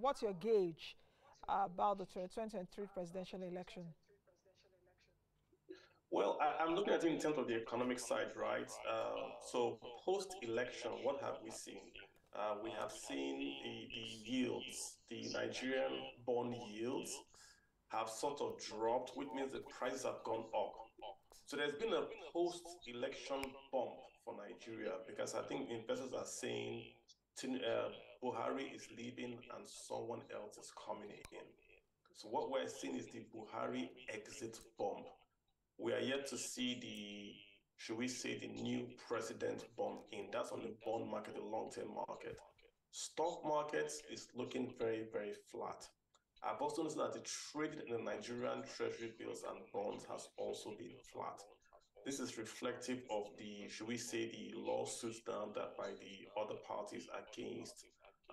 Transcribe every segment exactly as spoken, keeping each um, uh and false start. what's your gauge about the twenty twenty-three presidential election? Well, I, I'm looking at it in terms of the economic side, right? Uh, so post-election, what have we seen? Uh, we have seen the, the yields, the Nigerian bond yields have sort of dropped, which means the prices have gone up. So there's been a post-election bump for Nigeria, because I think investors are saying uh, Buhari is leaving and someone else is coming in. So what we're seeing is the Buhari exit bump. We are yet to see the, should we say, the new president bump in. That's on the bond market, the long-term market. Stock markets is looking very, very flat. I've also noticed that the trade in the Nigerian treasury bills and bonds has also been flat. This is reflective of the, should we say, the lawsuits done that by the other parties against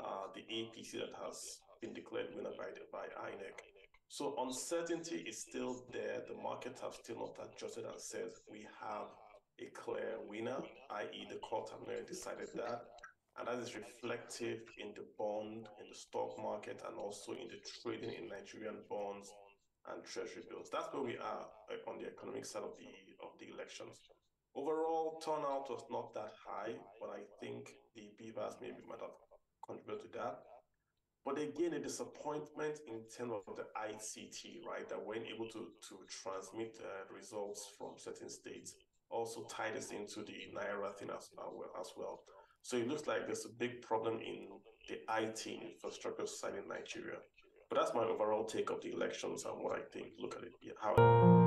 uh, the A P C that has been declared winner by, the, by I N E C. So uncertainty is still there. The markets have still not adjusted and said we have a clear winner, that is the court have already decided that. And that is reflective in the bond, in the stock market, and also in the trading in Nigerian bonds and treasury bills. That's where we are on the economic side of the, of the elections. Overall, turnout was not that high, but I think the B V A S maybe might have contributed to that. But again, a disappointment in terms of the I C T, right, that weren't able to, to transmit uh, results from certain states, also tied us into the Naira thing as, as well. So it looks like there's a big problem in the I T infrastructure side in Nigeria. But that's my overall take of the elections and what I think. Look at it. Yeah, how